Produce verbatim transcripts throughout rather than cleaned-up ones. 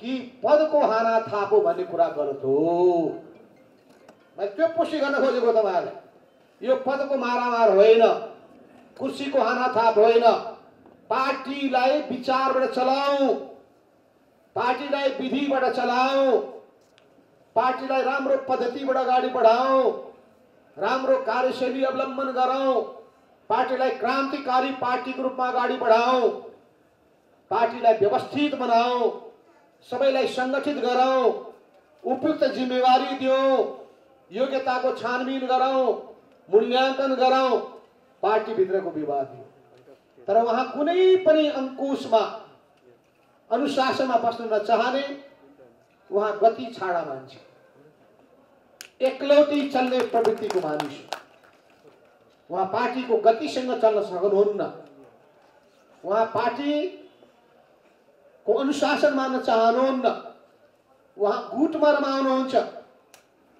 कि पद को हाना थापो भन्ने कुरा गर्छु। मैले त्यो पुष्टि गर्न खोजेको तपाईहरुले। यो पद को मारामार होइन, कुर्सी को हाना थाप होइन। पार्टीलाई विचारबाट चलाऊ, पार्टीलाई विधिबाट चलाऊ, पार्टीलाई राम्रो पद्धतिबाट अगाडि बढाऊ, राम्रो कार्यशैली अवलम्बन गराऊ, पार्टीलाई क्रान्तिकारी पार्टीको रूपमा अगाडि बढाऊ, पार्टीलाई व्यवस्थित बनाऊ, सबैलाई संगठित गराऊ, उपयुक्त जिम्मेवारी दिऊ, योग्यता को छानबीन गराऊ, मूल्यांकन गराऊ। पार्टी भित्रको विवाद हो तर वहाँ कुनै पनि अंकुशमा अनुशासनमा बस्न नचाहने वहाँ गति छाडा मान्छे, एक्लौटी चल्ने प्रवृत्तिको मानिस वहाँ पार्टी को गतिसँग चल्न सक्नुहुन्न। वहाँ पार्टी को अनुशासन मान्न चाहनुहुन्न, वहाँ गुटमा रमाउनुहुन्छ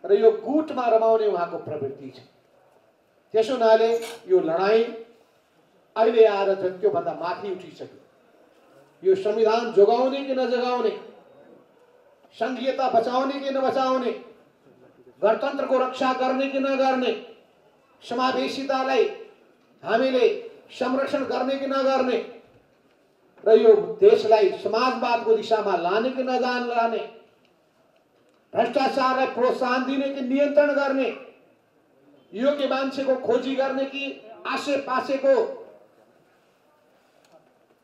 र यो गुटमा रमाउने वहाँको प्रवृत्ति छ। त्यसो हुनाले यो लडाई अहिले आएर झन् त्यो भन्दा माथि उठिसक्यो। यो संविधान जोगाउने कि नजोगाउने, संघीयता बचाउने कि नबचाउने, गणतंत्र को रक्षा गर्ने कि नगर्ने, समावेशितालाई हामीले संरक्षण गर्ने कि नगर्ने, र यो देशलाई समाजवाद को दिशा में लाने कि नजान लाने, भ्रष्टाचारलाई प्रोत्साहन दिने कि नियन्त्रण गर्ने, योग्य मान्छेको खोजी गर्ने कि आसेपासेको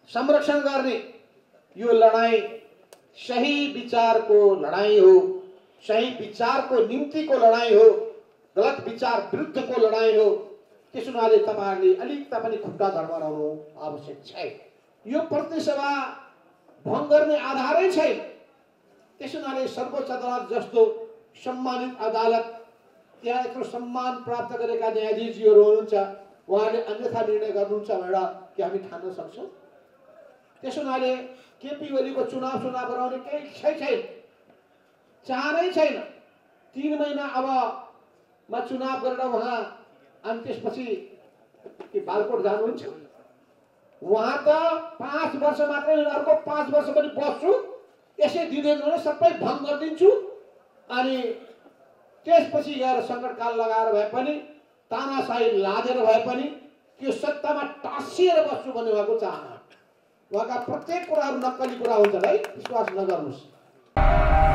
संरक्षण गर्ने। यो लडाई सही विचार को लड़ाई हो, सही विचार को निम्ति को लड़ाई हो, गलत विचार विरुद्ध को लड़ाई हो। त्यसो हुनाले तपाईहरुले अलिकता पनि खुट्टा धर्मराउनु आवश्यक छ। यो प्रतिसभा भंग गर्ने आधारै छै। त्यसो हुनाले सर्वोच्च अदालत जस्तो सम्मानित अदालत त्यहाँ यत्रो सम्मान प्राप्त गरेका न्यायाधीशहरू हुनुहुन्छ, उहाँले अन्यथा निर्णय गर्नुहुन्छ भनेर के हामी ठान्न सक्छौं? त्यसो हुनाले केपी ओलीको चुनाव चुनाव गराउने केही छैन, चाहनै छैन। तीन महीना अब मा चुनाव गरेर वहाँ अनि त्यसपछि के बालकोट जानुहुन्छ? वहाँ त पांच वर्ष मात्रै होइन, अर्को पांच वर्ष पनि बस्छु, यसै दिँदैन भने सबै भङ्ग गरिदिन्छु, अनि त्यसपछि गएर संकटकाल लगाएर भए पनि तानाशाही लादेर भए पनि त्यो सत्तामा टाँसिएर बस्छु भन्ने उहाँको चाहना। वहाँका प्रत्येक कुराहरु नक्कली कुरा हुन्छ है, विश्वास नगर्नुस्।